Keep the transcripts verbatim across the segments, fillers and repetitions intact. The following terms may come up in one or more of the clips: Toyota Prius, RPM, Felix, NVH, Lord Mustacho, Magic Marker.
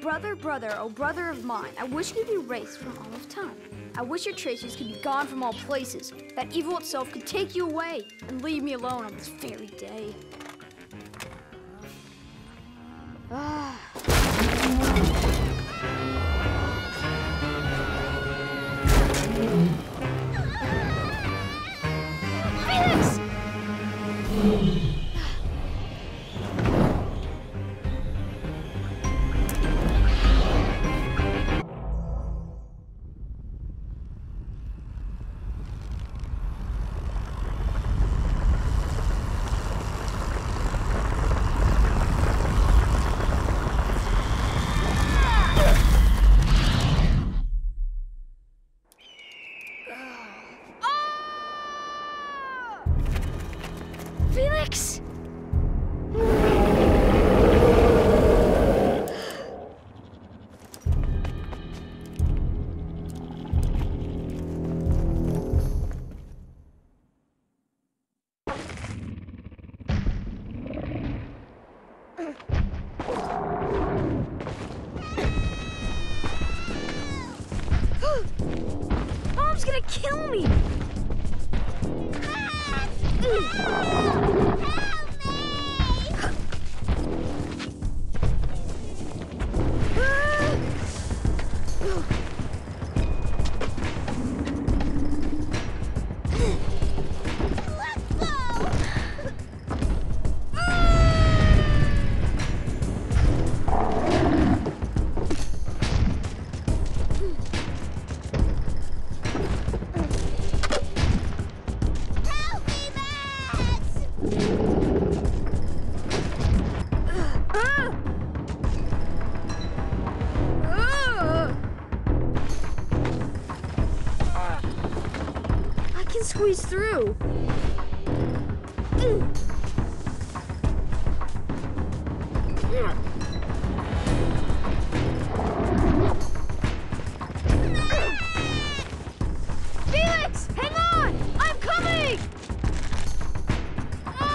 Brother, brother, oh brother of mine, I wish you could be erased from all of time. I wish your traces could be gone from all places, that evil itself could take you away and leave me alone on this very day. Felix! Mom's gonna kill me! Squeeze through. Felix, hang on! I'm coming! Oh! Oh!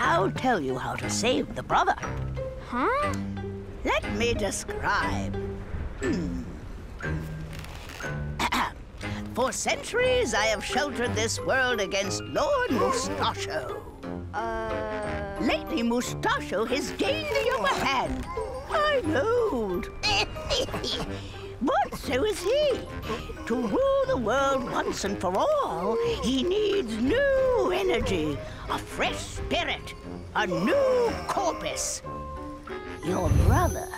I'll tell you how to save the brother. Huh? Let me describe. For centuries, I have sheltered this world against Lord Mustacho. Uh... Lately, Mustacho has gained the upper hand. I'm old. But so is he. To rule the world once and for all, he needs new energy, a fresh spirit, a new corpus. Your brother.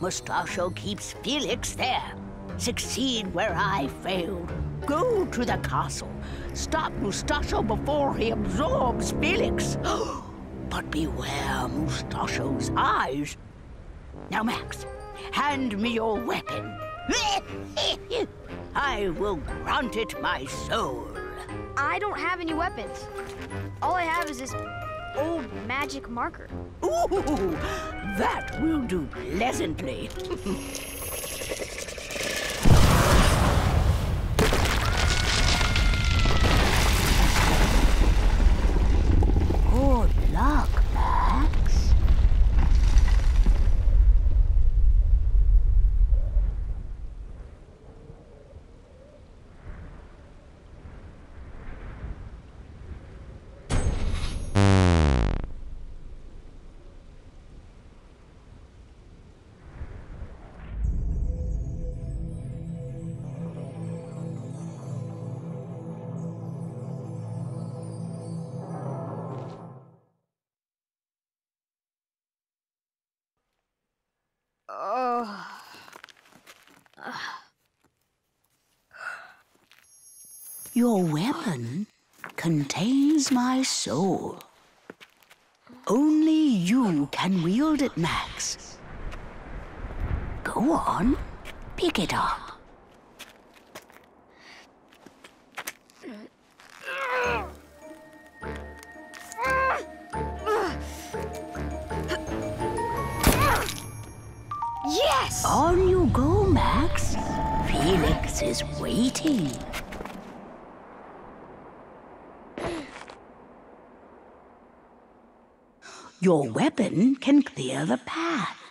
Mustacho keeps Felix there. Succeed where I failed. Go to the castle. Stop Mustacho before he absorbs Felix. But beware Mustacho's eyes. Now, Max. Hand me your weapon. I will grant it my soul. I don't have any weapons. All I have is this old magic marker. Ooh, that will do pleasantly. Oh. Your weapon contains my soul. Only you can wield it, Max. Go on, pick it up. Yes! On you go, Max. Felix is waiting. Your weapon can clear the path.